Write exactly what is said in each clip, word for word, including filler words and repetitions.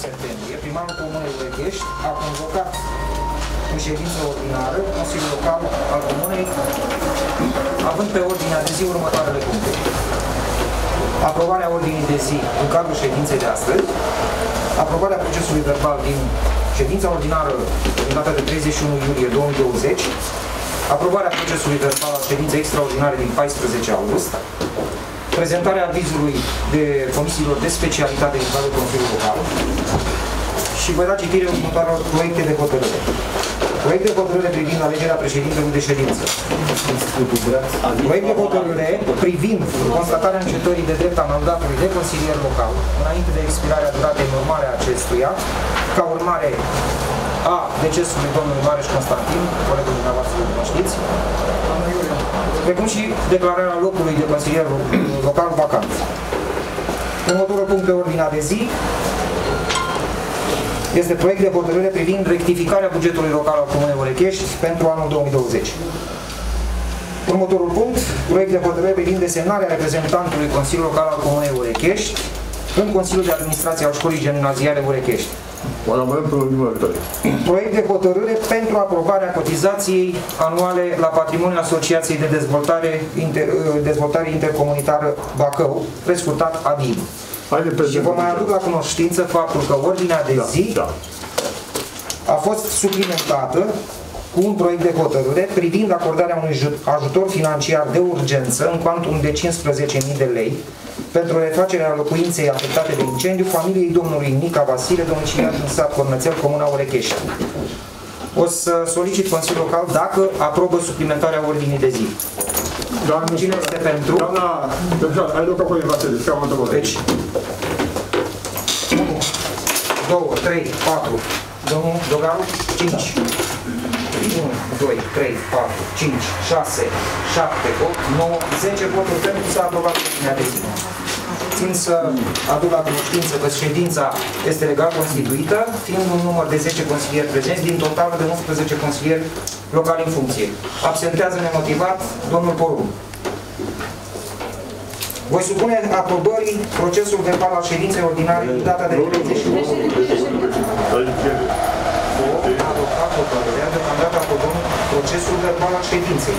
șapte septembrie, primarul Comunei Urechești a convocat în ședință ordinară Consiliul Local al Comunei, având pe ordinea de zi următoarele puncte: aprobarea ordinii de zi în cadrul ședinței de astăzi, aprobarea procesului verbal din ședința ordinară din data de treizeci și unu iulie două mii douăzeci, aprobarea procesului verbal al ședinței extraordinare din paisprezece august, prezentarea avizului de comisiilor de specialitate din cadrul Consiliului Local și voi da citire următoarelor proiecte de hotărâre. Proiect de hotărâre privind alegerea președintelui de ședință. Proiect de hotărâre privind constatarea încetării de drept a mandatului de consilier local înainte de expirarea duratei normale a acestuia, ca urmare a decesului domnului Mareș Constantin, colegul dumneavoastră îl cunoașteți, precum și declararea locului de consilier local vacant. Următorul punct pe ordinea de zi este proiect de hotărâre privind rectificarea bugetului local al Comunei Urechești pentru anul două mii douăzeci. Următorul punct, proiect de hotărâre privind desemnarea reprezentantului Consiliului Local al Comunei Urechești în Consiliul de Administrație al Școlii Gimnaziale Urechești. Proiect de hotărâre pentru aprobarea cotizației anuale la patrimoniul Asociației de Dezvoltare, Inter Dezvoltare Intercomunitară Bacău, prescurtat A D I B. Și vă mai aduc la cunoștință faptul că ordinea de da, zi da. a fost suplimentată cu un proiect de hotărâre privind acordarea unui ajutor financiar de urgență în cuantum de cincisprezece mii de lei pentru refacerea locuinței afectate de incendiu familiei domnului Nica Vasile, domiciliat în sat Cornățel, Comuna Urechești. O să solicit Consiliul Local dacă aprobă suplimentarea ordinii de zi. Doamne, cine este pentru? Doamna, ai luat acolo Vasile, să am întrebare. Deci, unu, doi, trei, patru, domnul Dogaru, cinci. unu, doi, trei, patru, cinci, șase, șapte, opt, nouă, zece voturi pentru s-a aprobat ordinea de zi. Țin să aduc la cunoștință că ședința este legal constituită, fiind un număr de zece consilieri prezenți, din totalul de unsprezece consilieri locali în funcție. Absentează nemotivat domnul Porum. Voi supune aprobării procesul verbal al ședinței ordinare în data de treizeci și unu. Deocamdată aprobăm procesul verbal al ședinței.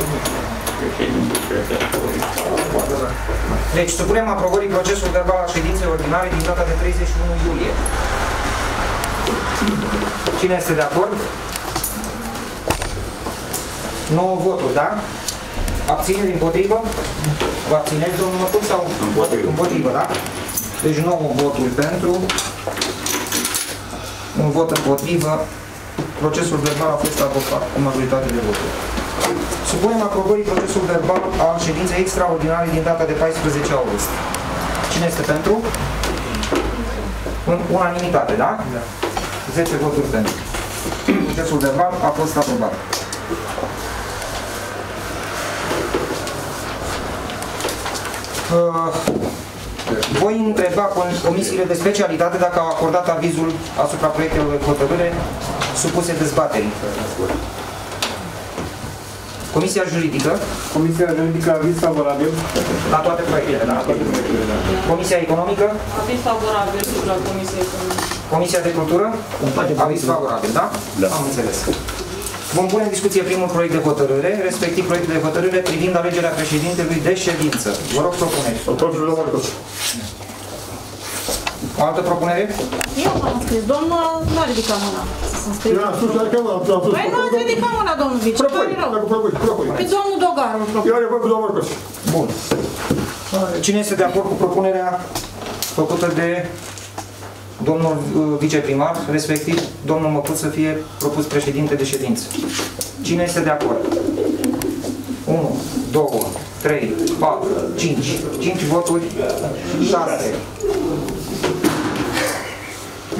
Deci, supunem aprobării procesul verbal al ședinței ordinare din data de treizeci și unu iulie. Cine este de acord? nouă voturi, da? Abțineri, împotrivă? Vă abțineți, domnul Mărcuț, sau? Împotrivă. Împotrivă, da? Deci, nouă voturi pentru, un vot împotrivă. Procesul verbal a fost adoptat cu majoritate de voturi. Supunem aprobării procesul verbal al ședinței extraordinare din data de paisprezece august. Cine este pentru? În unanimitate, da? Da. zece voturi pentru. Procesul verbal a fost aprobat. Uh. Voi întreba comisiile de specialitate dacă au acordat avizul asupra proiectelor de hotărâre supuse dezbaterii. Comisia juridică? Comisia juridică, aviz favorabil. La toate proiectele, da? Comisia economică? Aviz favorabil supra Comisia economică. Comisia de cultură? Aviz favorabil, da? Da. Am înțeles. Vom pune în discuție primul proiect de hotărâre, respectiv proiectul de hotărâre privind alegerea președintelui de ședință. Vă rog, propuneți. O altă propunere? Eu m-am înscris. Domnul nu a ridicat mâna. Păi nu a ridicat mâna, domnul Vici. Pe domnul Dogaru îl propun. Eu are voie cu domnul Mărcuț. Bun. Cine este de acord cu propunerea făcută de domnul viceprimar, respectiv domnul Mărcuț să fie propus președinte de ședință? Cine este de acord? unu, doi, trei, patru, cinci. cinci voturi. șase.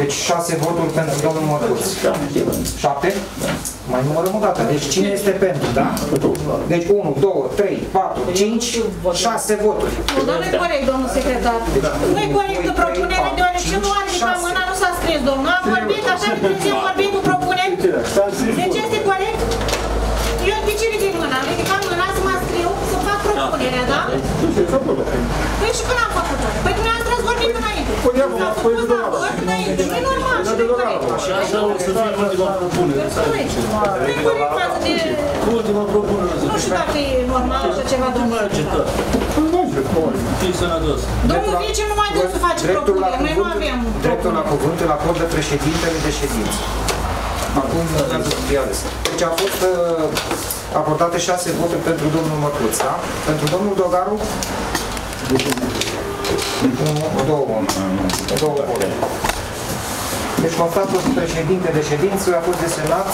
Deci șase voturi pentru domnul Mărcuț. șapte? Mai numărăm o dată. Deci cine este pentru, da? Deci unu, doi, trei, patru, cinci, șase voturi. Nu, dar nu-i corect, domnul secretar. Nu-i corectă propunerea, deoarece nu a ridicat mâna, nu s-a scris, domnul. Am vorbit, așa de Dumnezeu, am vorbit cu propuneri. Deci este corect? Eu de ce ridic mâna? Am ridicat mâna să mă scriu, să fac propunerea, da? Păi și când am făcut-o? Păi dumneavoastră ați vorbit înainte. S-au făcut la vot înainte. Nu-i normal. Și așa o să fie ultima propunere. Ultima propunere. Nu știu dacă e normal sau ceva, domnul. Nu fii sănătos. Domnul Vice nu mai trebuie să faci propunere. Noi nu avem. Dreptul la cuvânt îl acordă președintele de ședință. Acum, deci a fost acordate șase voturi pentru domnul Mărcuț, da? Pentru domnul Dogaru? Două. Două voturi. Deci constatul președinte de ședință a fost desemnat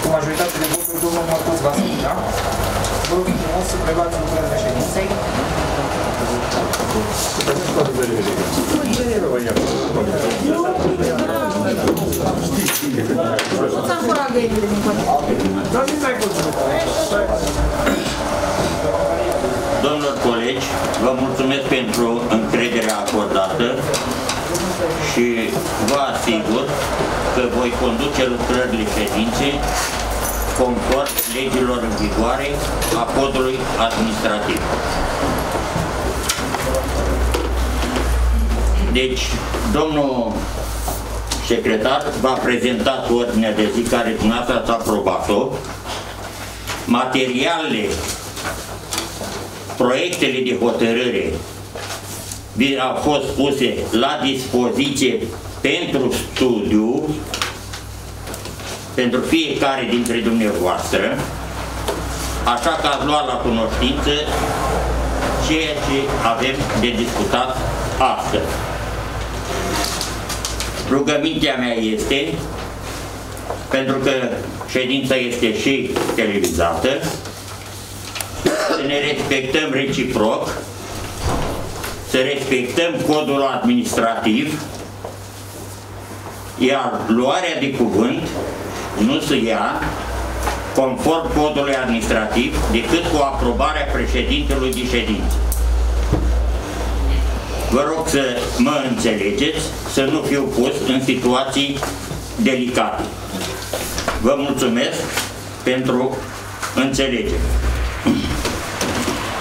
cu majoritatea de voturi domnul Mărcuț Vasile, da? Vă rog frumos să preluați lucrările ședinței. S-am curat găinile din coace. Domnilor colegi, vă mulțumesc pentru încrederea acordată și vă asigur că voi conduce lucrările ședinței conform legilor în vigoare a codului administrativ. Deci, domnul secretar va prezenta ordinea de zi care dumneavoastră ați aprobat-o. Materialele, proiectele de hotărâre au fost puse la dispoziție pentru studiu, pentru fiecare dintre dumneavoastră, așa că ați luat la cunoștință ceea ce avem de discutat astăzi. Rugămintea mea este, pentru că ședința este și televizată, să ne respectăm reciproc, să respectăm codul administrativ, iar luarea de cuvânt nu se ia conform codului administrativ decât cu aprobarea președintelui de ședință. Vă rog să mă înțelegeți, să nu fiu pus în situații delicate. Vă mulțumesc pentru înțelegere.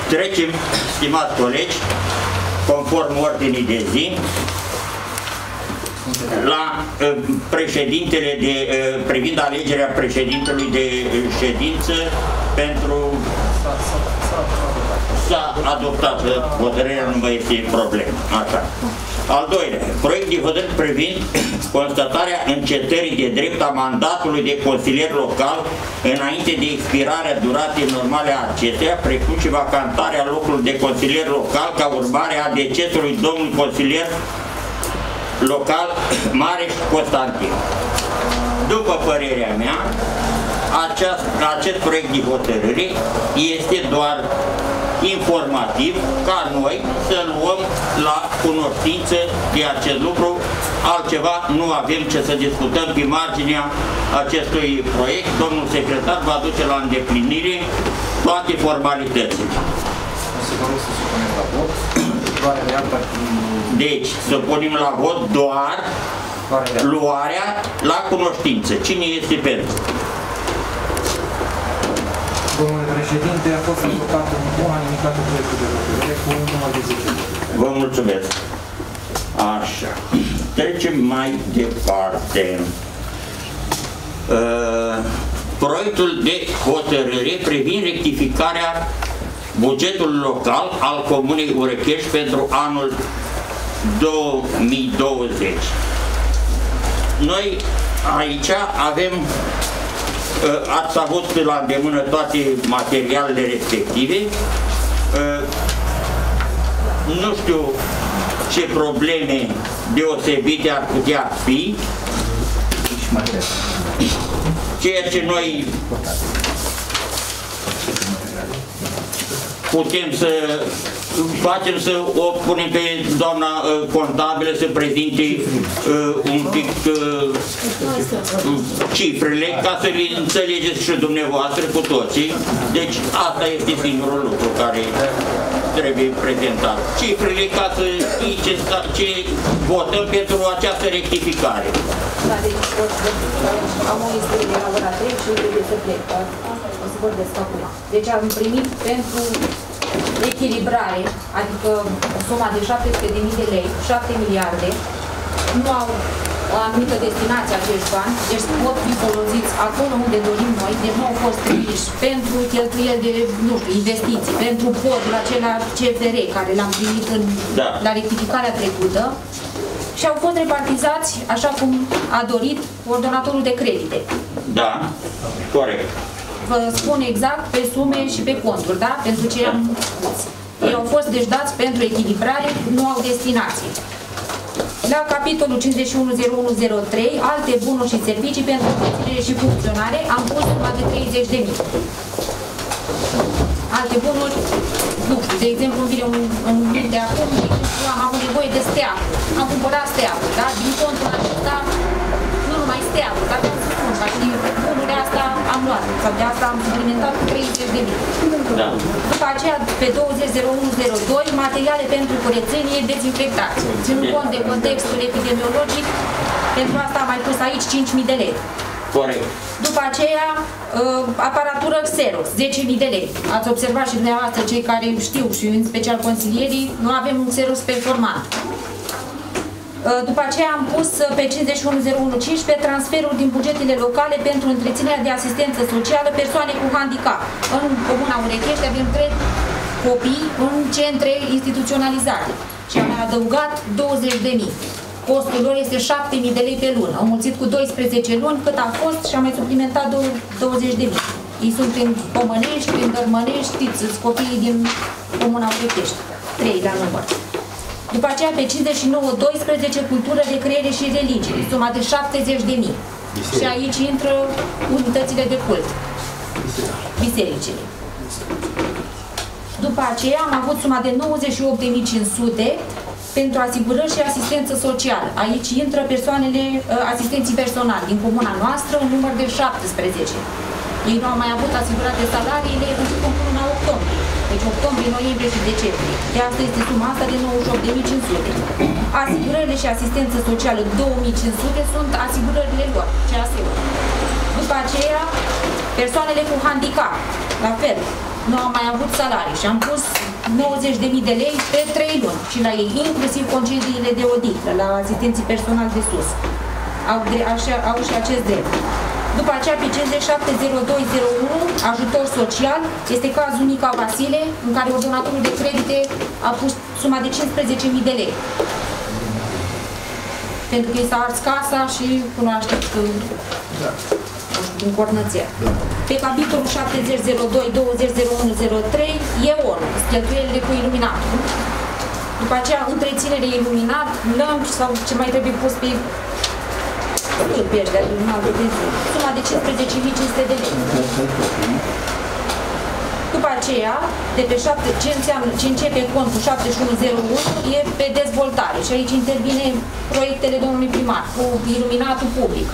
Trecem, stimați colegi, conform ordinii de zi, la uh, președintele de, uh, privind alegerea președintelui de ședință pentru... S-a adoptat hotărârea, nu mai este problemă. Așa. Al doilea, proiect de hotărâre privind constatarea încetării de drept a mandatului de consilier local înainte de expirarea duratei normale a acesteia, precum și vacantarea locului de consilier local ca urmare a decesului domnului consilier local Mareș Constantin. După părerea mea, aceast, acest proiect de hotărâre este doar informativ, ca noi să luăm la cunoștință de acest lucru. Altceva nu avem ce să discutăm pe marginea acestui proiect. Domnul secretar va duce la îndeplinire toate formalitățile. Deci, să punem la vot doar luarea la cunoștință. Cine este pentru? Domnule președinte, a fost adoptat în unanimitate proiectul de hotărâre cu numărul de zece. Vă mulțumesc. Așa. Trecem mai departe. Uh, proiectul de hotărâre privind rectificarea bugetul local al Comunei Urechești pentru anul două mii douăzeci. Noi aici avem ați avut la îndemână toate materialele respective. Nu știu ce probleme deosebite ar putea fi. Ceea ce noi putem să facem să o punem pe doamna uh, contabilă să prezinte uh, un pic uh, cifrele ca să le înțelegeți și dumneavoastră cu toții. Deci asta este singurul lucru care trebuie prezentat. Cifrele ca să știi ce, ce votăm pentru această rectificare. Da, deci am o istorie la ora trei și trebuie să plec. O să vorbesc acum. Deci am primit pentru echilibrare, adică suma de șapte sute de mii de lei, șapte miliarde, nu au o anumită destinație acești bani, deci pot fi folosiți acolo unde dorim noi, deci nu au fost trimiși pentru cheltuieli de, nu știu, investiții, pentru podul acela C F R care l-am primit în, da. la rectificarea trecută, și au fost repartizați așa cum a dorit ordonatorul de credite. Da, corect. Vă spun exact pe sume și pe conturi, da? Pentru ce am spus. Ei au fost deci dați pentru echilibrare, nu au destinații. La capitolul cincizeci și unu zero unu zero trei, alte bunuri și servicii pentru întreținere și funcționare, am pus numai de treizeci de mii. Alte bunuri, nu știu, de exemplu, îmi vine un lucru de acum, am avut nevoie de steagul, am cumpărat steagul, da? Din contul acesta, nu numai steagul, dar vreau să spun, ca și bunurile astea am luat, sau de asta am suplimentat cu treizeci de mii. Da. După aceea, pe douăzeci zero unu zero doi, materiale pentru curățenie, dezinfectație. Ținând cont de contextul epidemiologic, pentru asta am mai pus aici cinci mii de lei. Corect. După aceea, aparatură Xerox, zece mii de lei. Ați observat și dumneavoastră, cei care știu și în special consilierii, nu avem un Xerox performant. După aceea am pus pe cincizeci și unu zero unu cincisprezece transferul din bugetele locale pentru întreținerea de asistență socială persoane cu handicap. În Comuna Urechești avem trei copii în centre instituționalizate și am adăugat douăzeci de mii. Costul lor este șapte mii de lei pe lună. Am mulțit cu doisprezece luni cât a fost și am mai suplimentat douăzeci de mii. Ei sunt prin Pomănești, prin Dărmănești, știți, copiii din Comuna Urechești, trei la număr. După aceea, pe cincizeci și nouă doisprezece, cultură, recreere și religie, suma de șaptezeci de mii. Și aici intră unitățile de cult, bisericile. După aceea am avut suma de nouăzeci și opt de mii cinci sute pentru asigurări și asistență socială. Aici intră persoanele, asistenții personali din comuna noastră, un număr de șaptesprezece. Ei nu au mai avut asigurate salariile începând până la octombrie. Deci octombrie, noiembrie și decembrie. De asta este suma asta de nouăzeci și opt de mii cinci sute. Asigurările și asistență socială două mii cinci sute sunt asigurările lor, C A S-ul. După aceea, persoanele cu handicap, la fel, nu au mai avut salarii și am pus nouăzeci de mii de lei pe trei luni și la ei, inclusiv concediile de odihnă, la asistenții personali de sus. Au, așa, au și acest drept. După aceea, pe cincizeci și șapte zero doi zero unu, ajutor social, este cazul Nica Vasile, în care ordonatorul de credite a pus suma de cincisprezece mii de lei. Pentru că i s-a ars casa și cunoașteți că... Da. Din Cornățel. Pe capitolul șaptezeci zero doi douăzeci zero unu zero trei e or, cheltuielile cu iluminatul. După aceea, întreținere iluminat, lămpi sau ce mai trebuie pus pe pierderea iluminatul de zi. Suma de cincisprezece mii cinci sute de lei. După aceea, de pe șapte, ce, înseamnă, ce începe contul șapte unu zero unu e pe dezvoltare și aici intervine proiectele domnului primar cu iluminatul public.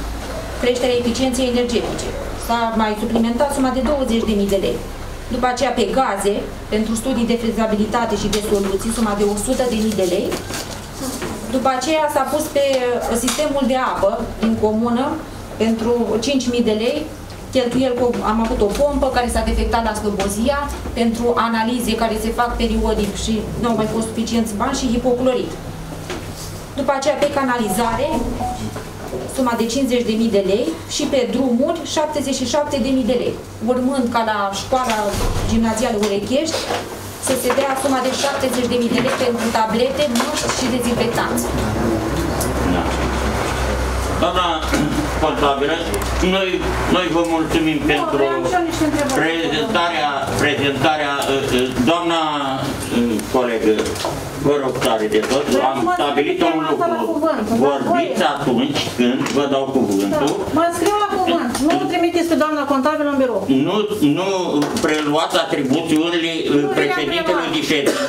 Creșterea eficienței energetice. S-a mai suplimentat suma de douăzeci de mii de lei. După aceea, pe gaze, pentru studii de fezabilitate și de soluții, suma de o sută de mii de lei. După aceea s-a pus pe sistemul de apă din comună pentru cinci mii de lei. Cheltuiel, am avut o pompă care s-a defectat la Slobozia pentru analize care se fac periodic și nu au mai fost suficienți bani și hipoclorit. După aceea, pe canalizare, suma de cincizeci de mii de lei și pe drumuri șaptezeci și șapte de mii de lei, urmând ca la Școala Gimnazială Urechești să se dea suma de șaptezeci de mii de lei pentru tablete, măști și dezinfectanți. Da. Doamna contabilă, noi, noi vă mulțumim no, pentru prezentarea, prezentarea, doamna colegă, vă rog tare de tot, am stabilit un lucru, vorbiți atunci când vă dau cuvântul. Da. Mă scriu la cuvânt, nu trimiteți pe doamna contabilă în birou. Nu, nu preluați atribuțiunile președintelui de ședință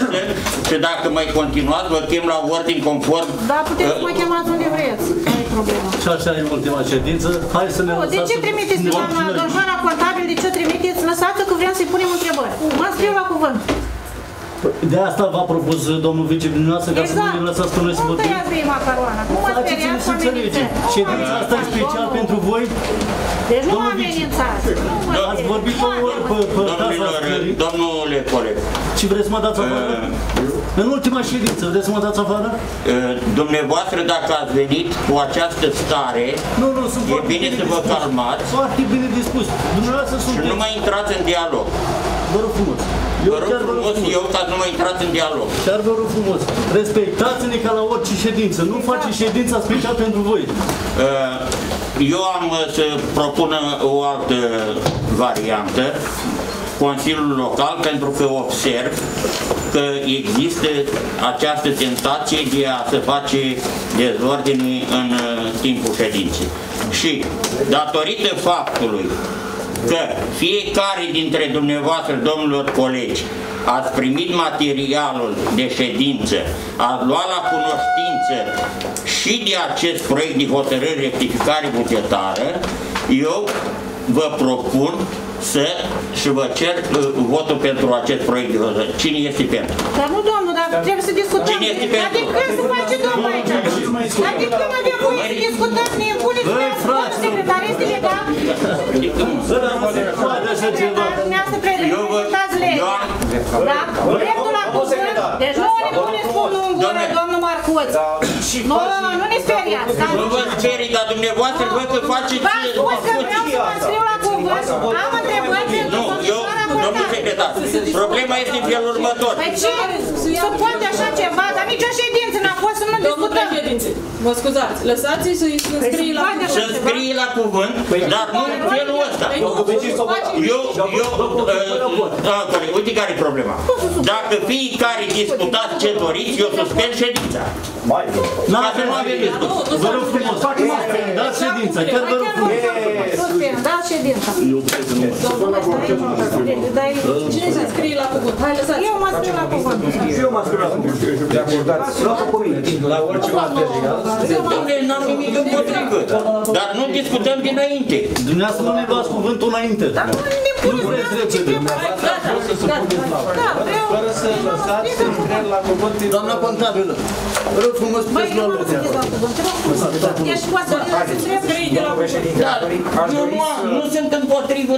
și dacă mai continuați, vă chem la ordin conform. Da, puteți să mă chemați unde vreți, nu e problemă. Și așa e ultima ședință, hai să ne lăsați. De ce trimiteți pe doamna contabilă, de ce trimiteți? Lăsați că vreau să-i punem întrebări. Mă scriu la cuvânt. De asta v-a propus domnul viceministru ca să ne lăsați pe noi să vorbim. Exact, nu tăiați prima caroana, nu mă speriați oamenii. Și asta e special pentru voi. Deci nu mă amenințați. Ați vorbit o oră pe casa scării. Domnule coleg. Și vreți să mă dați afară? În ultima ședință, vreți să mă dați afară? Dumneavoastră, dacă ați venit cu această stare, e bine să vă calmați. Foarte bine dispus. Și nu mai intrați în dialog. Vă rog frumos. Eu vă rog frumos, eu ca să nu mai intrați în dialog. Chiar vă rog frumos. Respectați-ne ca la orice ședință. Nu faceți ședința special pentru voi. Eu am să propun o altă variantă. Consiliul local, pentru că observ că există această tentație de a se face dezordine în timpul ședinței. Și datorită faptului că fiecare dintre dumneavoastră, domnilor colegi, ați primit materialul de ședință, ați luat la cunoștință și de acest proiect de hotărâre rectificare bugetară, eu vă propun să și vă cer votul pentru acest proiect de hotărâre. Cine este pentru? Dar nu, domnul, dar trebuie să discutăm. Cine este pentru? Adică să face domnul aici. Adică nu avem voie să discutăm, ne impuneți vreau secretarist ilegal. Eu vă... Da? Dreptul la cuvânt. Deci nu ne puneți unul în gură, domnul Mărcuț. Nu ne speriați. Nu vă sperii, dar dumneavoastră vă că faceți... V-am spus că vreau să mă scriu la cuvânt. Am întrebat pentru domnișoara Cornățel. Domnul secretar, problema este în felul următor. Păi ce? Să poate așa ceva, dar nici o ședință n-a fost să nu discutăm. Domnul președinte, vă scuzați, lăsați-i să-i scrie la cuvânt. Să-i scrie la cuvânt, dar nu în felul ăsta. Eu, eu, uite care e problema. Dacă fiecare discutați ce doriți, eu suspend ședința. Ca să nu avem discuții. Vă rog frumos, dați ședința, chiar vă rog frumos. Suspend, dați ședința. Cine se scrie la cuvânt? Hai, lăsați. Eu mă scriu la cuvânt. Și eu mă scriu la cuvânt. De acordați, luați-o cu mine. La orice v-ați terminat. Dom'le, n-am nimic împotrivă. Dar nu discutăm dinainte. Dumneavoastră nu ne luați cuvântul înainte. Dar nu ne puneți repede. Dumneavoastră vreau să se puneți la urmă. Fără să lăsați să intrăm la cuvânt. Doamna contabilă, vă rog frumos, puteți lua loția. Ești poate să trebuie de la președinte. Nu sunt împotrivă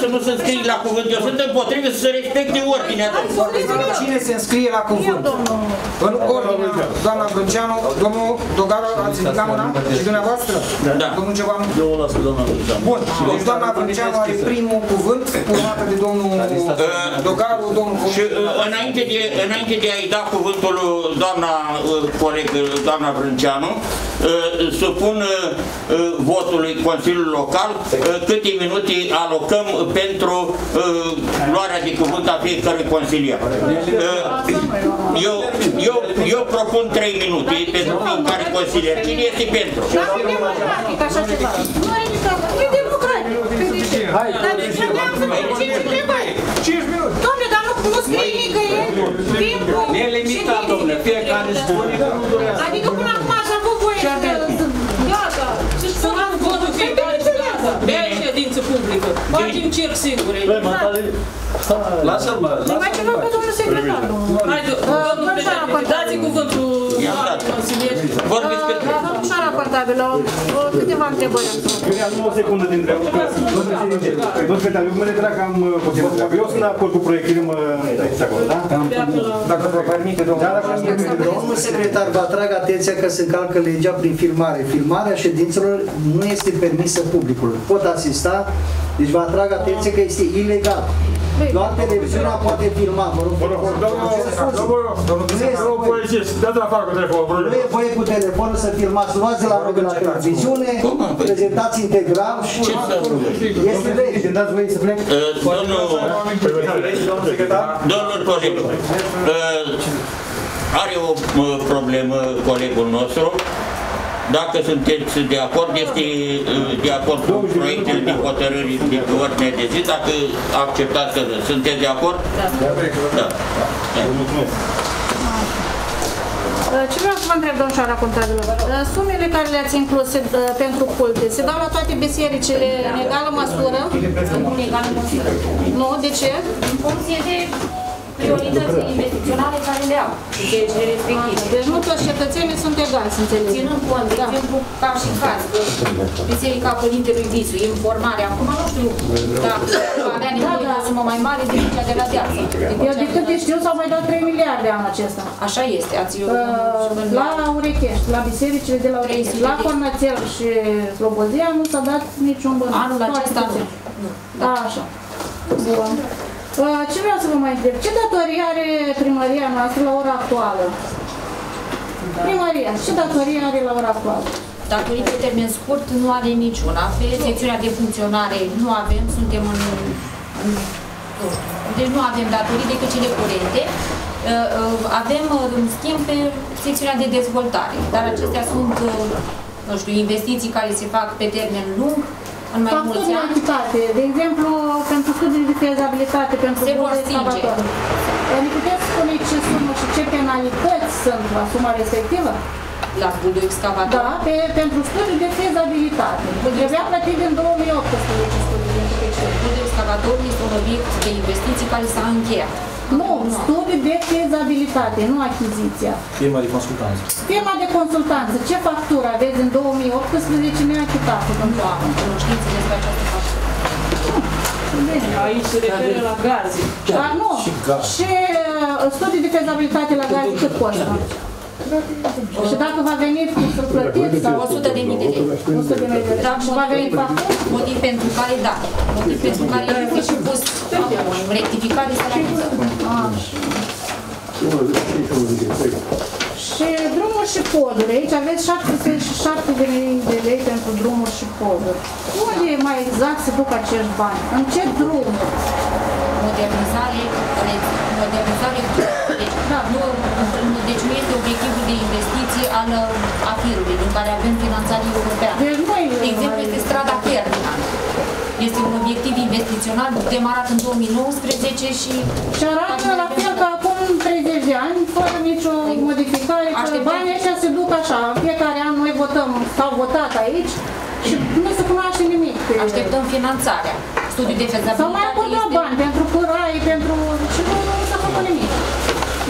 să nu se înscrie la cuvânt. Eu sunt împotrivă să se respecte ordinea. Cine se înscrie la cuvânt? În ordinea. Doamna Vrânceanu, domnul Dogaru, ați ridicat mâna? Și dumneavoastră? Da. Domnul ceva? Eu o las cu doamna Vrânceanu. Bun. Deci doamna Vrânceanu are primul cuvânt, urmată de domnul Dogaru, domnul Corci. Și înainte de a-i da cuvântul doamna colegă, doamna Vrânceanu, supun votului Consiliului Local câte minute alocăm pentru luarea de cuvânt a fiecărui consilier. Eu propun trei minute pentru fiecare consilier. Cine este pentru? Dar e democratic așa ceva. Nu e democratic. E democratic. Dar vreau să vedem ce întrebare. cinci minute. Dom'le, dar nu scrie nicăieri timpul și nelimitat, dom'le. Fiecare spune că nu durează. Adică până acum așa vă voie să gata și să luați votul fiecare și gata. De aia e ședință publică. Facem circ singure. Lasă-l, mă. Ne mai ceva pe domnul secretar. Hai, domnul președinte, dați-i cuvântul doamnă consilier. Vorbiți pe trebuie. Domnul raportabilă, câteva întrebări. Eu ne-am o secundă din treabă. Domnul secretar, eu mă retrag că am puțin treabă. Eu sunt la acord cu proiectul, mă aici acolo, da? Dacă vă permite, domnul. Domnul secretar, vă atrag atenția că se încalcă legea prin filmare. Filmarea ședințelor nu este permisă publicului. Pot asista, deci vă atrag atenție că este ilegal. Doar televiziunea poate filma, mă rog. Nu e voie cu telefonul să filmați, luați de la rog la televiziune, prezentați integral și... Este lege. Domnul Cornățel, are o problemă colegul nostru. Dacă sunteți de acord, este de acord cu proiectul de hotărâri de ordine de zi, dacă acceptați, sunteți de acord? Da. Da. Ce vreau să vă întreb, domnișoara contabilă? Sumele care le-ați inclus pentru culte, se dau la toate bisericile în egală măsură? În egală măsură. Nu, de ce? În funcție de... unități investiționale care le au, legile respective. Deci nu toți cetățenii sunt egali, să înțelegem. Ținând cont, de exemplu, ca și caz, Biserica Părintelui Visu, informarea, acum nu știu dacă avea nevoie la sumă mai mare decât cea de la Deață. Eu de câte știu s-au mai dat trei miliarde anul acesta. Așa este, ați eu... La Urechești, la bisericile de la Urechești, la Cornățel și Slobozea nu s-a dat niciun bănuț. Anul acesta nu. Da, așa. Bun. Ce vreau să vă mai întreb? Ce datorie are primăria noastră la ora actuală? Da. Primăria, ce datorie are la ora actuală? Datorii pe termen scurt nu are niciuna. Pe secțiunea de funcționare nu avem, suntem în... în deci nu avem datorii decât cele curente. Avem, în schimb, pe secțiunea de dezvoltare. Dar acestea sunt, nu știu, investiții care se fac pe termen lung. Facturi de entitate, de exemplu, pentru studii de fezabilitate, pentru bolă de scavator. Ne puteți spune ce sumă și ce penalități sunt la suma respectivă? La studiul excavator? Da, pe, pentru studii de fezabilitate. Trebuia plătit din două mii optsprezece studii de fezabilitate. Studiul excavator este un obiect de investiții care s-a încheiat. Nu, studii de fezabilitate, nu achiziția. Firma de consultanță. Firma de consultanță. Ce factură aveți în două mii optsprezece neachitată? Nu am cunoștință despre această factură. Aici se referă la gaze. Dar nu. Și studii de fezabilitate la gaze cât costă? Și dacă va veni cu surplătit sau o sută de mii de lei. Dar va veni factură? Motiv pentru care da. Motiv pentru care este și pus rectificare să realiză. Și drumuri și poduri. Aici aveți șaptezeci și șapte de mii de lei pentru drumuri și poduri. Unde mai exact se duc acești bani? În ce drumuri? Modernizare, modernizare. Deci, da, nu, deci nu este obiectivul de investiție al afirului, din care avem finanțare europeană. Deci de exemplu, este strada Pernian. Este un obiectiv investițional demarat în două mii nouăsprezece și... Și arată la fel ca acum treizeci de ani, fără nicio modificare, că banii ăștia se duc așa. În fiecare an noi votăm, s-au votat aici și nu se cunoaște nimic. Așteptăm finanțarea. Studiul de fezabilitate. S-au mai acordat bani pentru curai, pentru... și nu s-a făcut nimic.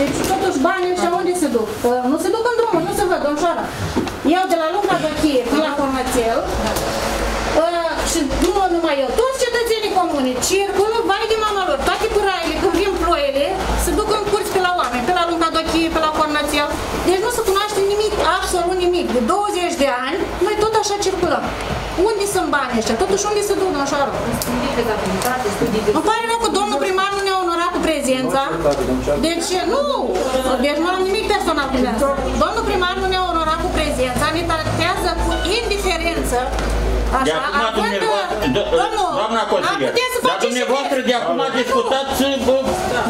Deci totuși banii ăștia unde se duc? Nu se duc în drumuri, nu se văd, domnșoara. Eu de la Lunga Băchie până la Cornățel, și nu numai eu, toți cetățenii comune circulă, banii din mama lor, toate curaile, când vin ploile, se duc în curți pe la oameni, pe la Lunga Dochie, pe la Cornățel. Deci nu se cunoaște nimic, absolut nimic. De douăzeci de ani, noi tot așa circulăm. Unde sunt banii ăștia? Totuși unde se duc, domnșoară? Îmi pare rău că domnul primar nu ne-a onorat cu prezența. Deci nu, deci nu am nimic personal cu asta. Domnul primar nu ne-a onorat cu prezența, ne tratează cu indiferență. Așa, având, doamna consilier, dar dumneavoastră de acum discutați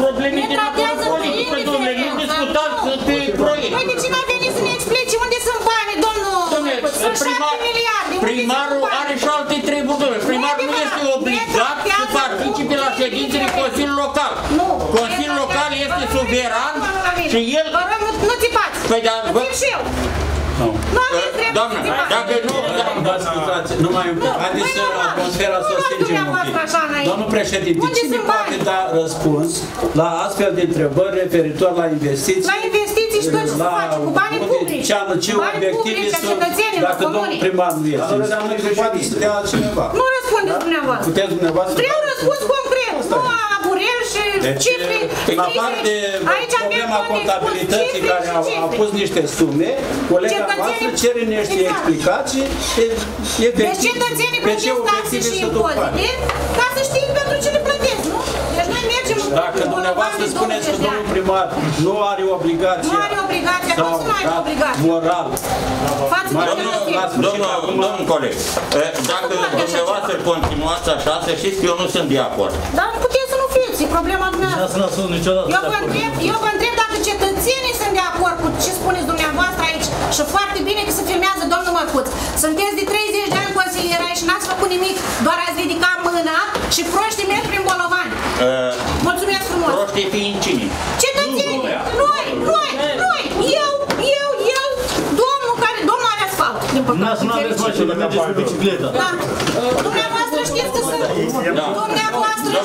probleme din acolo politică, domnule, nu discutați pe proiect. Păi de ce n-a venit să ne explici unde sunt banii, domnul? Sunt șapte miliarde. Primarul are și alte treburi, domnule. Primarul nu este obligat să participe la ședințele Consiliului Local. Consiliul Local este suveran și el... Vă rog, nu țipați, îmi țip și eu. Doamna, dacă nu, nu mai haideți să atmosfera să o stingem un pic. Domnul președinte, cine poate da răspuns la astfel de întrebări referitor la investiții? La investiții și tot ce se face cu banii publici. Ce obiective sunt dacă domnul primar nu este? Nu răspundeți dumneavoastră. Vreau răspuns concret, nu abureri și cifre. La parte problema contabilității care a pus niște sume, colega voastră cere niște explicații pe ce obiective se duc banii. Ca să știm pentru ce le plătesc, nu? Deci noi mergem în urmă. Dacă dumneavoastră spuneți că domnul primar nu are obligația sau moral. Domnul coleg, dacă dumneavoastră continuați așa, să știți că eu nu sunt de acord. Dar puteți să nu fiți, e problema dumneavoastră. Eu vă întreb dacă cetățenii sunt de acord cu ce spuneți dumneavoastră aici și foarte bine că se filmează domnul Mărcuț. Sunteți de treizeci de ani consilierai și n-ați făcut nimic, doar ați ridicat mâna și proștii merg prin bolovani. Mulțumesc frumos! Proștii fiind cine? Cetățenii! Noi! Noi! Noi! Eu! Eu! Eu! Domnul care... Domnul are asfalt, din păcate. N-ați nu aveți mașină, mergeți cu bicicleta. Da. Dumneavoastră știți că sunt... Dumneavoastră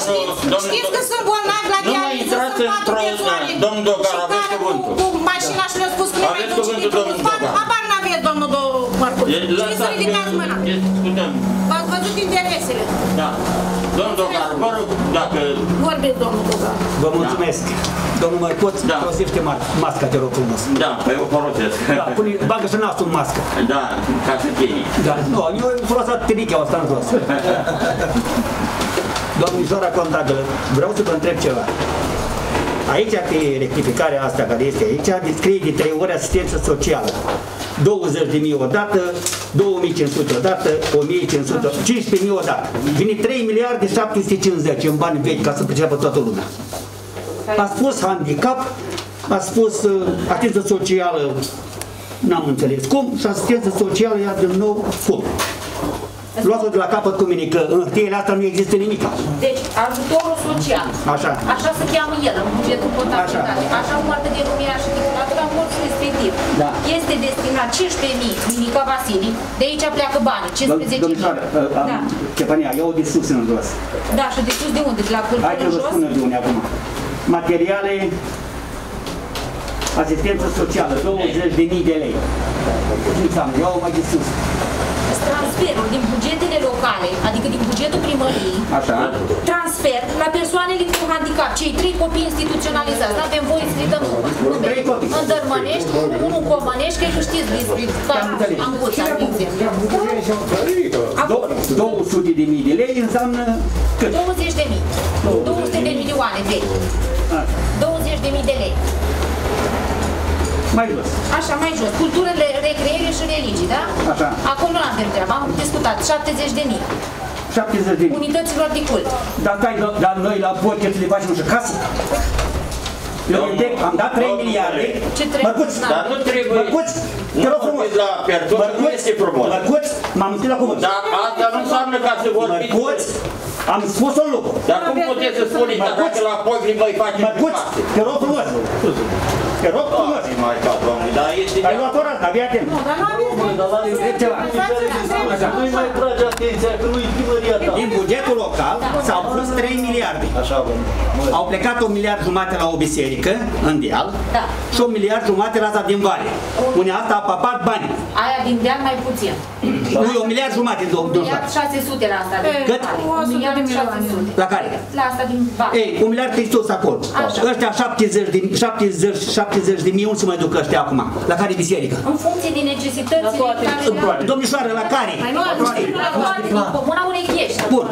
știți că sunt bolnavi la dializă. într-o zi, domnul Dogaru, aveți cuvântul. Cu mașina și le-a spus că nu mai duce din cuvânt. Habar n-aveți, domnul Mărcuț. Ce să ridicați mâna? V-ați văzut interesele. Da. Domnul Dogaru, vă rog, dacă... Vorbiți, domnul Dogaru. Vă mulțumesc. Domnul Mărcuț, folosește masca, te rog frumos. Da, păi eu folosesc. Da, bagă și nasul în mască. Da, ca să tine. Da, nu, eu folosat tenichea asta în jos. Domnișoara contabilă, vreau să vă întreb ceva. Aici, pe rectificarea asta care este aici, descrie de trei ori asistență socială. douăzeci de mii odată, două mii cinci sute odată, o mie cinci sute, cincisprezece mii odată. Vine trei miliarde șapte sute cincizeci în bani vechi ca să priceapă toată lumea. A spus handicap, a spus uh, asistență socială, n-am înțeles cum, și asistență socială ia din nou cum. Luați-o de la capăt cu mine, că în hârtiile astea nu există nimic. Deci, ajutorul social, așa, așa se cheamă el în bugetul contabilitate, așa, așa poartă denumirea și titulatura morții respectiv. Da. Este destinat cincisprezece mii, Nica Vasile, de aici pleacă banii, cincisprezece mii. Domnișoară, da. Chepania, iau de sus în jos. Da, și de sus de unde? De la cultură în jos? Hai să vă spună de unde acum. Materiale, asistență socială, douăzeci de mii de lei. Ce înseamnă? Iau mai de sus. Transferul din bugetele locale, adică din bugetul primăriei, transfer la persoanele cu handicap, cei trei copii instituționalizați. Nu avem voie să le dăm în Dărmănești, unul în Comănești, cred că știți despre Anguța, de exemplu. două sute de mii de lei înseamnă cât? douăzeci de mii. două sute de milioane de lei. douăzeci de mii de lei. Mai jos. Așa, mai jos. Cultură, recreere și religii, da? Așa. Acolo nu avem treaba, am discutat. șaptezeci de mii. șaptezeci de mii. Unităților de cult. Dacă ai, dar noi la poche le facem și acasă? Eu am dat trei miliarde. Mărcuț, Mărcuț, te rog frumos. Mărcuț, m-am întâlnit la cuvânt. Dar asta nu înseamnă ca să vorbiți. Mărcuț, am spus un lucru. Dar cum puteți să spuneți dacă la poche voi face? Mărcuț, te rog frumos. Te rog frumos. Ai luat o rată, abia atent. Nu, dar nu am zis. Nu-i mai trage atenția că nu-i primăria ta. Din bugetul local s-au pus trei miliarde. Au plecat un miliard jumate la o biserică, în deal, și un miliard jumate la asta din vale. Unde asta a papat banii. Aia din deal mai puțin. Nu, e un miliard jumate. un miliard șase sute la asta din vale. La care? La asta din vale. Ei, un miliard trei sute acolo. Ăștia șaptezeci de mii, unde se mai duc ăștia acum? La care biserică? În funcție de necesitățile care... Domnișoară, la care? La Comuna Urechești. Bun.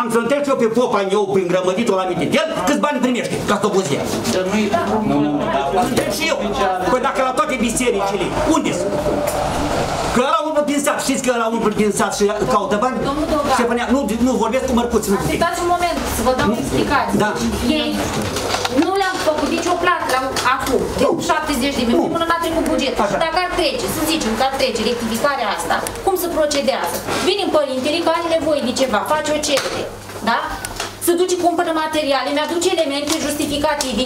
Am să întreb eu pe popa în eu, prin grămăditul la minte. El câți bani primește ca să o buzi el? Întreb și eu. Păi dacă la toate bisericile, unde sunt? Că ăla umblă prin sat, știți că ăla umblă prin sat și caută bani? Domnul Dogaru. Nu, vorbesc cu Mărcuț. Ascultați un moment, să vă dau explicații. Da. Ei nu le-am făcut nicio plată acum, de șaptezeci de mii, până n-a trecut bugetul. Dacă ar trece, să zicem că ar trece rectificarea asta, cum se procedează? Vine părintele că are nevoie de ceva, face o cerere, da? Se duce, cumpără materiale, mi-aduce elemente justificative,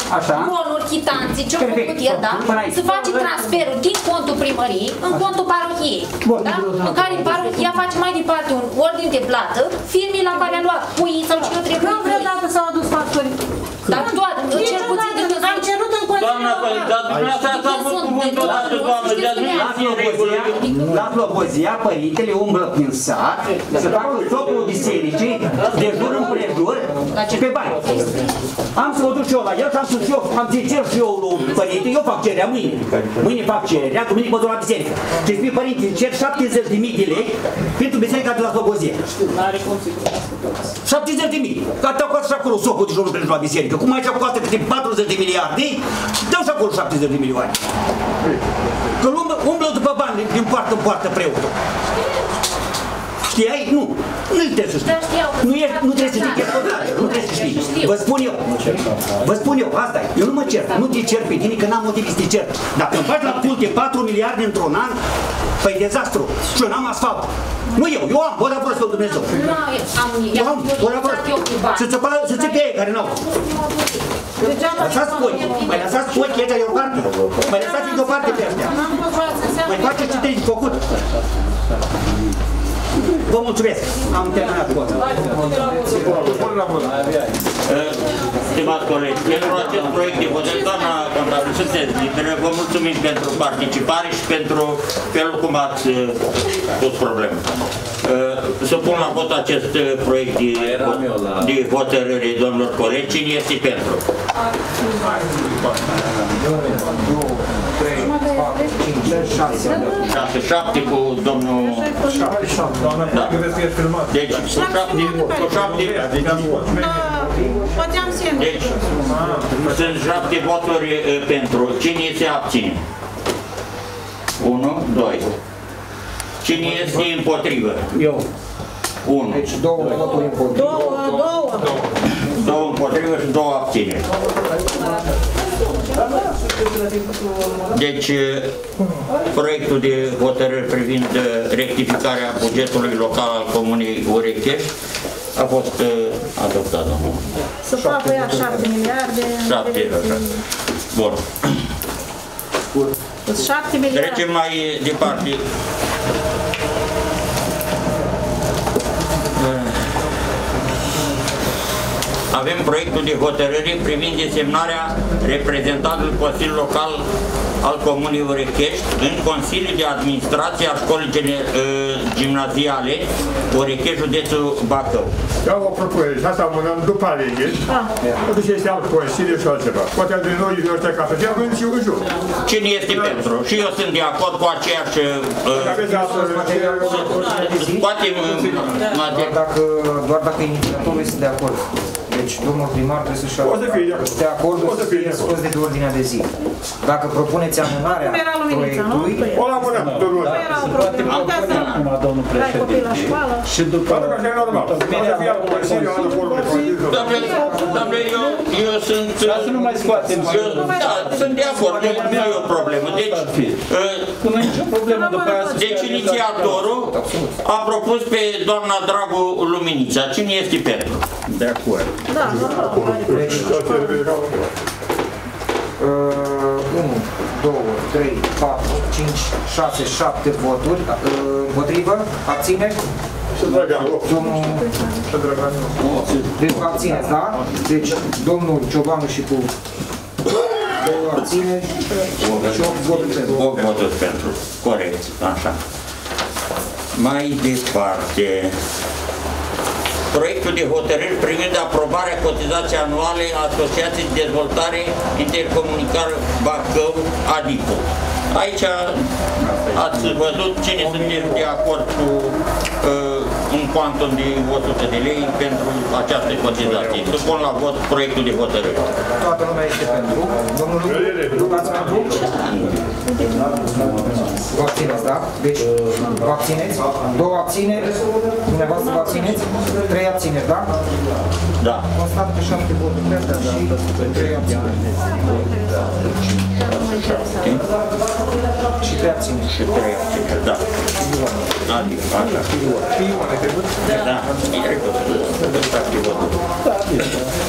cronuri, chitanțe, ce-o făcut el, da? Se face transferul din contul primăriei în contul parohiei, da? În care parohia face mai departe un ordin de plată, firmei la care a luat puii sau ce nu trebuie. Nu vreodată s-au adus factori. Dar doar, cel puțin de când am cerut în continuare. Doamna, dar dumneavoastră ați avut cuvântul odată, doamnă, de-ați nu ați în regulă. La Flobozia, părintele umblă prin sat, se fac în socul bisericii, de jur împrejur, pe bani. Am să mă duc și eu la el și am spus și eu, am zis, cer și eu lui părinte, eu fac cererea mâine. Mâine fac cererea, duminică mă duc la biserică. Și spui, părinte, cer șaptezeci de mii de lei pentru biserica de la Flobozia. șaptezeci de mii. Că atâta cu asta și acolo socul de jur împrejur la biserică. Cum aici cu asta câte patruzeci de miliarde, dă-mi și acolo șaptezeci de milioane. Că umblă, umblă după bani din poartă în poartă preotul. Știai? Nu. Nu trebuie să știi. Nu, e, nu trebuie să știi. Nu trebuie să știi. Vă spun eu. Vă spun eu. Asta e. Eu nu mă cer. Nu te cer pe tine că n-am motiv să te cer. Dacă îmi faci la culte patru miliarde într-un an, păi e dezastru. Și eu n-am asfalt. Nu eu, eu am, vă da prost pe Dumnezeu. Eu am, vă da prost. Să țepe ei care n-au. Lăsați pochi, mai lăsați pochi aici deoparte. Mai lăsați deoparte pe astea. Mai faceți ce te-ai făcut. Vă mulțumesc! Am terminat cu asta. Stimați colegi, pentru acest proiect de model, doamna contrapreședinte, vă mulțumim pentru participare și pentru felul cum ați pus probleme. Să pun la vot acest proiect de hotărâre, domnilor colegi, cine este pentru? șase șapte cu domnul... șapte șapte, doamna, că vezi că e filmat. Deci, cu șapte... Deci, sunt șapte voturi pentru. Cine se abține? unu, doi. Cine este împotrivă? Eu. unu. Deci, două voturi împotrivă. două împotrivă și două abține. Deci, proiectul de hotărâre privind rectificarea bugetului local al Comunei Urechești a fost adoptat. Să facă ea șapte miliarde. șapte miliarde. Bun. șapte miliarde. Trecem mai departe. Avem proiectul de hotărâre privind desemnarea reprezentantului Consiliului Local al Comunei Urechești în Consiliul de Administrație a Școlii Gimnaziale Urechești, județul Bacău. Eu o propun, asta amânăm după alegeri, pentru că este alt Consiliu și altceva. Poate de noi, eu ăștia ca să fie, avem și un jur. Cine este pentru? Și eu sunt de acord cu aceeași... Doar dacă inițiatorul este de acord. Deci domnul primar trebuie să-și de acord să fie scos de ordinea de zi. dacă propuneți amânarea proiectului... O la mână, domnul președinte. Și după... Doamne, eu sunt... Să nu mai scoatem. Da, sunt de acord, nu e o problemă. Deci inițiatorul a propus pe doamna Drago Luminița. Cine este pentru? De acord. Da, da, da. unu, doi, trei, patru, cinci, șase, șapte voturi. Împotrivă? Abțineri? Deci vă abțineți, da? Deci domnul Ciobanu și cu două abțineri și opt voturi pentru. opt voturi pentru. Corect. Așa. Mai departe. Proiectul de hotărâri privind aprobarea cotizației anuale a Asociației de Dezvoltare Intercomunitară Bacău, adică. Aici ați văzut cine sunteți de acord cu uh, un quantum de o sută de lei pentru această cotizație. Supun la vot proiectul de hotărâri. Toată lumea este pentru. Domnul Lucu, v-ați pentru? Vă abțineți, da? Deci, vă abțineți? Două abțineri? Dumneavoastră vă abțineți? Trei abțineri, da? Da. Constat că șapte voturi și trei abțineri. Și trei abțineri. Și trei abțineri, da. Adică, așa. Da, e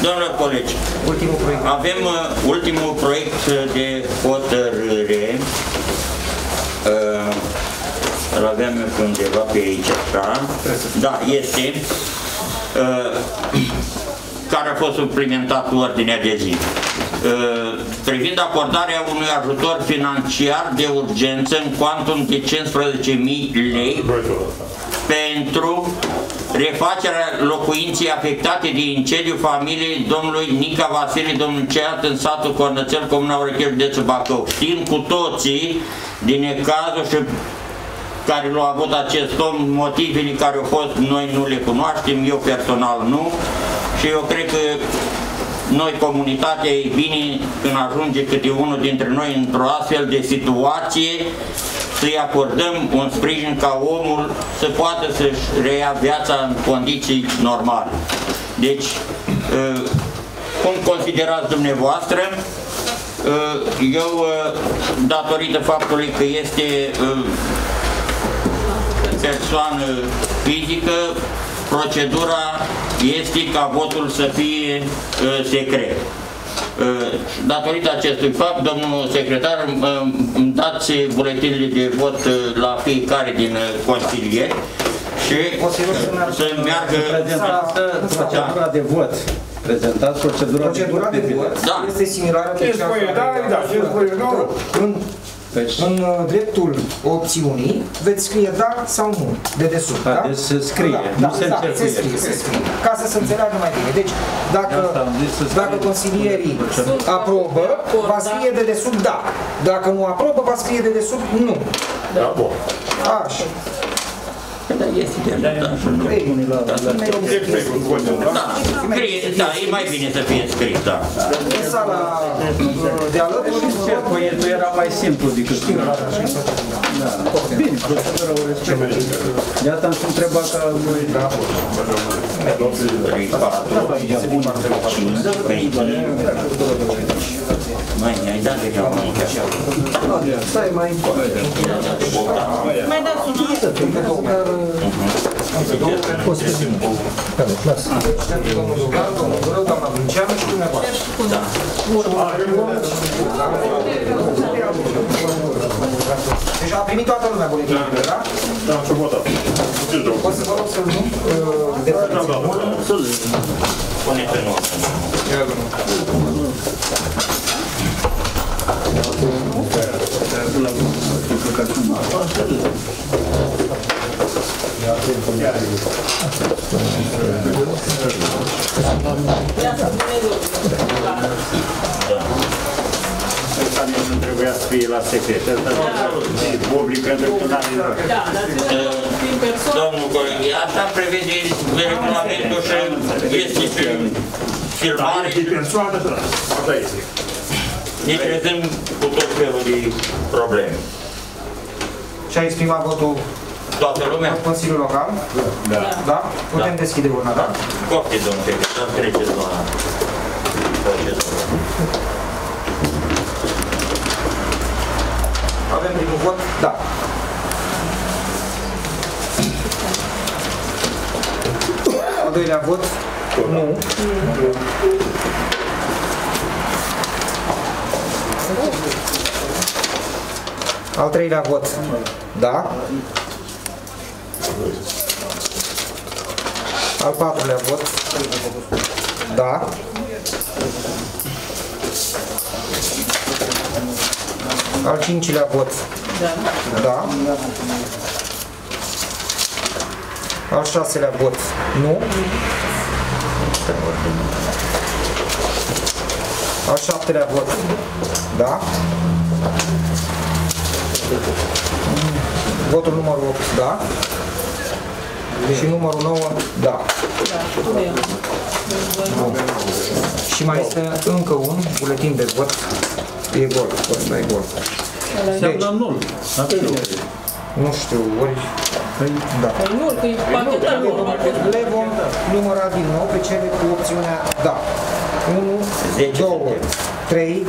Doamna colegi, avem ultimul proiect de hotărâre. Îl aveam eu undeva pe aici, așa. Da, este. Care a fost suplimentat cu ordinea de zi. Privind acordarea unui ajutor financiar de urgență în cuantum de cincisprezece mii lei pentru refacerea locuinței afectate de incendiu familiei domnului Nica Vasile, domnul Ceat, în satul Cornățel, Comuna Urechești, județul Bacău. Știm cu toții din necazul și care l-a avut acest om, motivele care au fost, noi nu le cunoaștem, eu personal nu, și eu cred că noi, comunitatea, e bine când ajunge câte unul dintre noi într-o astfel de situație, să-i acordăm un sprijin ca omul să poată să-și reia viața în condiții normale. Deci, cum considerați dumneavoastră, eu, datorită faptului că este persoană fizică, procedura este ca votul să fie uh, secret. Uh, datorită acestui fapt, domnul secretar, uh, îmi dați buletinile de vot uh, la fiecare din uh, consilieri și să meargă procedura de vot. Prezentați procedura de vot. Este similară cu cea. În dreptul opțiunii veți scrie da sau nu, de desubt, da? Deci se scrie, nu se încercuie. Ca să se înțeleagă mai bine. Deci, dacă consilierii aprobă, va scrie de desubt da. Dacă nu aprobă, va scrie de desubt nu. Da, bun. Așa. Da, este de ajutat. Da, e mai bine să fie scris, da. În sala de alături, cercuietul era mai simplu decât știu. Bine, procedura o respect. De asta am întrebat ca lui Drago. Mai ne-ai dat deja o mică. Stai mai încolo. Mai dați un lucru. Deci a primit toată lumea buletinul, da? Da, am făcut votat. Poți să vă rog să-l nu depărțiți mult? Să-l pune pe noastră. Asta nu trebuia să fie la secretă, dar public pentru că n-am domnul Coringhie, asta prevede regulamentul și este și filmare. Asta este. Ne trezăm cu tot felul de probleme. Și a exprimat votul toată lumea? Consiliul local? Da. Da? Putem deschide urna, da? Copte, domnul Petre, să treceți la procedură. Avem primul vot? Da. Al doilea vot? Nu. Al treilea vot? Da. Al patrulea vot? Da. Al cincilea vot? Da. Da. Al șaselea vot? Nu. Al șaptelea vot? Da. Votul numărul opt? Da. Și numărul nouă? Da. Și mai este încă un buletin de vot. E gol, ăsta e gol. Deci, nu știu, ori... Da. Le vom număra din nou pe cele cu opțiunea da. unu, doi, trei,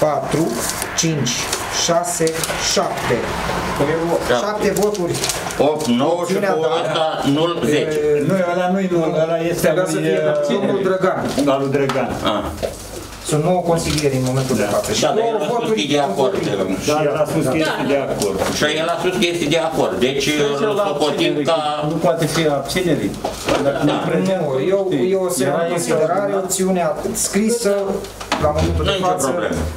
patru, cinci, șase, șapte. șapte voturi. opt, nouă și cu asta zece. Nu, ăla nu-i nul, ăla este al lui Drăgan. Sunt nouă consilieri în momentul de față. Dar el a spus că este de acord. Dar el a spus că este de acord. Și el a spus că este de acord. Deci îl socotim ca... Nu poate fi abținere. Nu, eu o să iau în considerare opțiunea scrisă la momentul de față.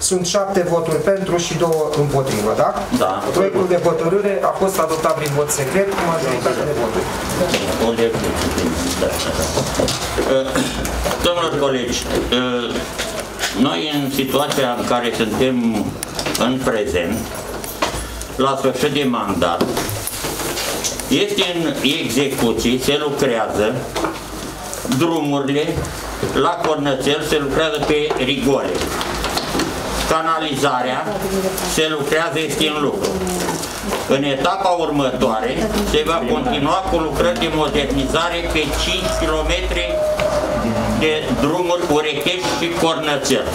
Sunt șapte voturi pentru și două împotrivă, da? Da. Proiectul de hotărâre a fost adoptat prin vot secret cu majoritate de voturi. Domnilor colegi, noi, în situația în care suntem în prezent, la sfârșit de mandat, este în execuție, se lucrează drumurile, la Cornățel se lucrează pe rigole, canalizarea se lucrează, este în lucru. În etapa următoare se va continua cu lucrări de modernizare pe cinci kilometri de drumuri Urechești și Cornățel.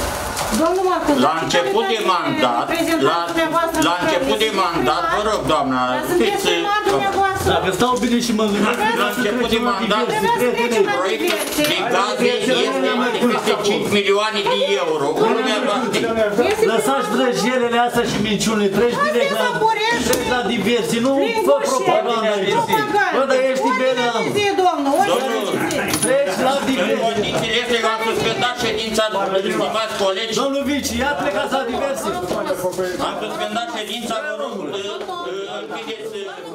Domnul Mărcuț, la început de mandat, la, la început de mandat, vă rog, doamna, fiți... Dacă stau bine și mă gândesc, la început de mandat, proiectul de gaze este peste cinci milioane de euro. Lăsați vrăjelele astea și minciunile, treci direct la diversii, nu fă propaganda aici. Bă, dar ești iberea. Treci la diversii. În condițiile astea v-am suspendat ședința, stimați colegi. Domnul Vici, ia plecați la diversii. Am suspendat ședința, vă rog, închideți...